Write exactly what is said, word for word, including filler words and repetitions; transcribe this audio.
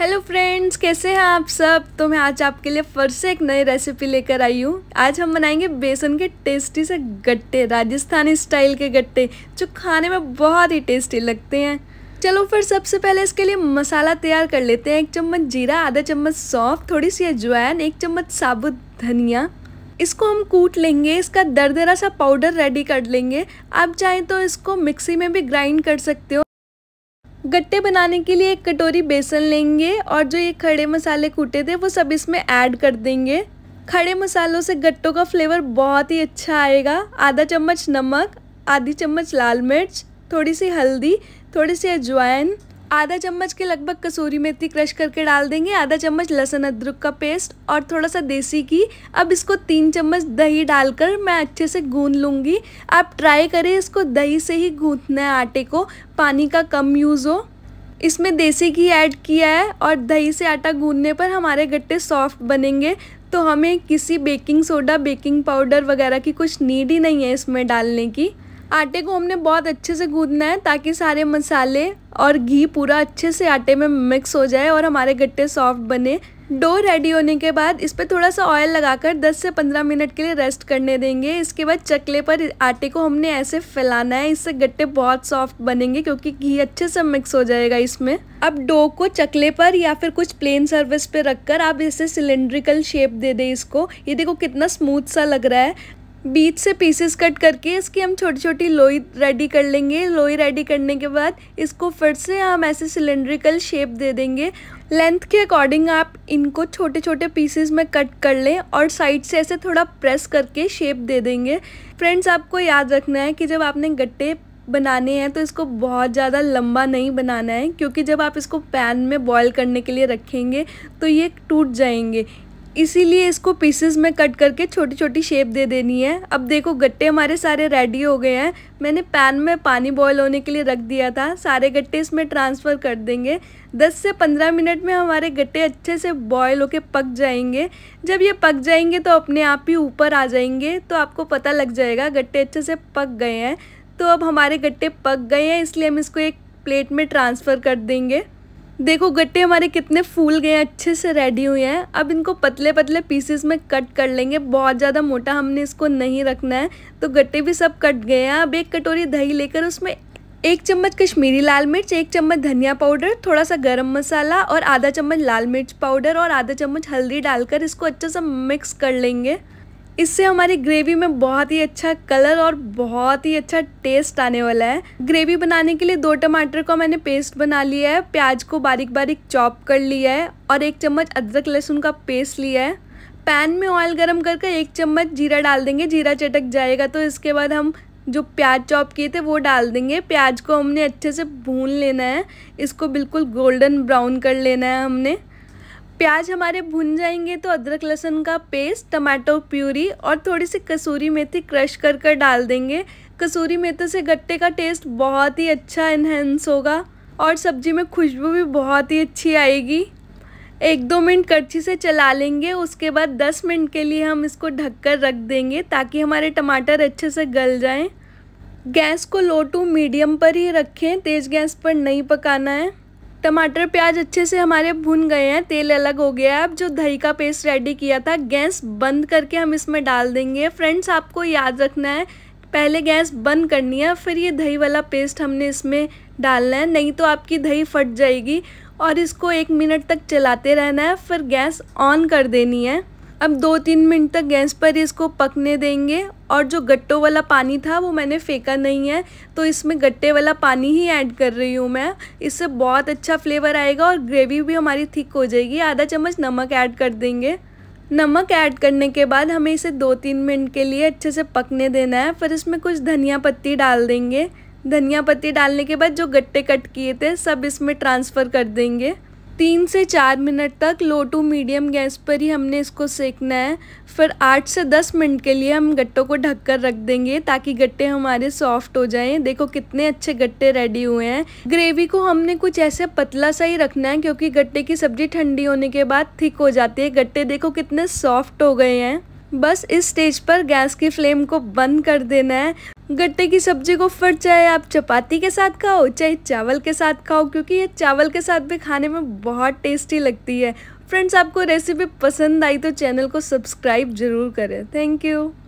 Hello friends, कैसे हैं आप सब। तो मैं आज आपके लिए फिर से एक नई रेसिपी लेकर आई हूँ। आज हम बनाएंगे बेसन के टेस्टी से गट्टे, राजस्थानी स्टाइल के गट्टे जो खाने में बहुत ही टेस्टी लगते हैं। चलो फिर सबसे पहले इसके लिए मसाला तैयार कर लेते हैं। एक चम्मच जीरा, आधा चम्मच सौंफ, थोड़ी सी अजवाइन, एक चम्मच साबुत धनिया। इसको हम कूट लेंगे, इसका दरदरा सा पाउडर रेडी कर लेंगे। आप चाहें तो इसको मिक्सी में भी ग्राइंड कर सकते हो। गट्टे बनाने के लिए एक कटोरी बेसन लेंगे और जो ये खड़े मसाले कूटे थे वो सब इसमें ऐड कर देंगे। खड़े मसालों से गट्टों का फ्लेवर बहुत ही अच्छा आएगा। आधा चम्मच नमक, आधी चम्मच लाल मिर्च, थोड़ी सी हल्दी, थोड़ी सी अजवाइन, आधा चम्मच के लगभग कसूरी मेथी क्रश करके डाल देंगे, आधा चम्मच लहसुन अदरक का पेस्ट और थोड़ा सा देसी घी। अब इसको तीन चम्मच दही डालकर मैं अच्छे से गूंद लूँगी। आप ट्राई करें इसको दही से ही गूंथना है, आटे को पानी का कम यूज़ हो। इसमें देसी घी ऐड किया है और दही से आटा गूंदने पर हमारे गट्टे सॉफ्ट बनेंगे, तो हमें किसी बेकिंग सोडा, बेकिंग पाउडर वगैरह की कुछ नीड ही नहीं है इसमें डालने की। आटे को हमने बहुत अच्छे से गूंदना है ताकि सारे मसाले और घी पूरा अच्छे से आटे में मिक्स हो जाए और हमारे गट्टे सॉफ्ट बने। डो रेडी होने के बाद इस पर थोड़ा सा ऑयल लगाकर दस से पंद्रह मिनट के लिए रेस्ट करने देंगे। इसके बाद चकले पर आटे को हमने ऐसे फैलाना है, इससे गट्टे बहुत सॉफ्ट बनेंगे क्योंकि घी अच्छे से मिक्स हो जाएगा इसमें। अब डो को चकले पर या फिर कुछ प्लेन सर्विस पर रखकर आप इसे सिलेंड्रिकल शेप दे दें इसको। ये देखो कितना स्मूथ सा लग रहा है। बीच से पीसेस कट करके इसकी हम छोटी छोटी लोई रेडी कर लेंगे। लोई रेडी करने के बाद इसको फिर से हम ऐसे सिलेंड्रिकल शेप दे देंगे। लेंथ के अकॉर्डिंग आप इनको छोटे छोटे पीसेस में कट कर लें और साइड से ऐसे थोड़ा प्रेस करके शेप दे देंगे। फ्रेंड्स, आपको याद रखना है कि जब आपने गट्टे बनाने हैं तो इसको बहुत ज़्यादा लंबा नहीं बनाना है, क्योंकि जब आप इसको पैन में बॉयल करने के लिए रखेंगे तो ये टूट जाएंगे। इसीलिए इसको पीसेस में कट करके छोटी छोटी शेप दे देनी है। अब देखो गट्टे हमारे सारे रेडी हो गए हैं। मैंने पैन में पानी बॉयल होने के लिए रख दिया था, सारे गट्टे इसमें ट्रांसफ़र कर देंगे। दस से पंद्रह मिनट में हमारे गट्टे अच्छे से बॉयल होके पक जाएंगे। जब ये पक जाएंगे तो अपने आप ही ऊपर आ जाएंगे, तो आपको पता लग जाएगा गट्टे अच्छे से पक गए हैं। तो अब हमारे गट्टे पक गए हैं, इसलिए हम इसको एक प्लेट में ट्रांसफ़र कर देंगे। देखो गट्टे हमारे कितने फूल गए, अच्छे से रेडी हुए हैं। अब इनको पतले पतले पीसेस में कट कर लेंगे, बहुत ज़्यादा मोटा हमने इसको नहीं रखना है। तो गट्टे भी सब कट गए हैं। अब एक कटोरी दही लेकर उसमें एक चम्मच कश्मीरी लाल मिर्च, एक चम्मच धनिया पाउडर, थोड़ा सा गरम मसाला और आधा चम्मच लाल मिर्च पाउडर और आधा चम्मच हल्दी डालकर इसको अच्छे से मिक्स कर लेंगे। इससे हमारी ग्रेवी में बहुत ही अच्छा कलर और बहुत ही अच्छा टेस्ट आने वाला है। ग्रेवी बनाने के लिए दो टमाटर का मैंने पेस्ट बना लिया है, प्याज को बारीक बारीक चॉप कर लिया है और एक चम्मच अदरक लहसुन का पेस्ट लिया है। पैन में ऑयल गरम करके एक चम्मच जीरा डाल देंगे। जीरा चटक जाएगा तो इसके बाद हम जो प्याज चॉप किए थे वो डाल देंगे। प्याज को हमने अच्छे से भून लेना है, इसको बिल्कुल गोल्डन ब्राउन कर लेना है हमने। प्याज हमारे भुन जाएंगे तो अदरक लहसुन का पेस्ट, टमाटो प्यूरी और थोड़ी सी कसूरी मेथी क्रश कर कर डाल देंगे। कसूरी मेथी से गट्टे का टेस्ट बहुत ही अच्छा इन्हेंस होगा और सब्जी में खुशबू भी बहुत ही अच्छी आएगी। एक दो मिनट कड़छी से चला लेंगे, उसके बाद दस मिनट के लिए हम इसको ढक कर रख देंगे ताकि हमारे टमाटर अच्छे से गल जाएँ। गैस को लो टू मीडियम पर ही रखें, तेज़ गैस पर नहीं पकाना है। टमाटर प्याज अच्छे से हमारे भुन गए हैं, तेल अलग हो गया है। अब जो दही का पेस्ट रेडी किया था गैस बंद करके हम इसमें डाल देंगे। फ्रेंड्स, आपको याद रखना है पहले गैस बंद करनी है, फिर ये दही वाला पेस्ट हमने इसमें डालना है, नहीं तो आपकी दही फट जाएगी। और इसको एक मिनट तक चलाते रहना है, फिर गैस ऑन कर देनी है। अब दो तीन मिनट तक गैस पर इसको पकने देंगे। और जो गट्टों वाला पानी था वो मैंने फेंका नहीं है, तो इसमें गट्टे वाला पानी ही ऐड कर रही हूँ मैं। इससे बहुत अच्छा फ्लेवर आएगा और ग्रेवी भी हमारी थिक हो जाएगी। आधा चम्मच नमक ऐड कर देंगे। नमक ऐड करने के बाद हमें इसे दो तीन मिनट के लिए अच्छे से पकने देना है। फिर इसमें कुछ धनिया पत्ती डाल देंगे। धनिया पत्ती डालने के बाद जो गट्टे कट किए थे सब इसमें ट्रांसफ़र कर देंगे। तीन से चार मिनट तक लो टू मीडियम गैस पर ही हमने इसको सेकना है। फिर आठ से दस मिनट के लिए हम गट्टों को ढक कर रख देंगे ताकि गट्टे हमारे सॉफ्ट हो जाएं। देखो कितने अच्छे गट्टे रेडी हुए हैं। ग्रेवी को हमने कुछ ऐसे पतला सा ही रखना है क्योंकि गट्टे की सब्ज़ी ठंडी होने के बाद थिक हो जाती है। गट्टे देखो कितने सॉफ्ट हो गए हैं। बस इस स्टेज पर गैस की फ्लेम को बंद कर देना है। गट्टे की सब्जी को फिर चाहे आप चपाती के साथ खाओ चाहे चावल के साथ खाओ, क्योंकि ये चावल के साथ भी खाने में बहुत टेस्टी लगती है। फ्रेंड्स, आपको रेसिपी पसंद आई तो चैनल को सब्सक्राइब ज़रूर करें। Thank you.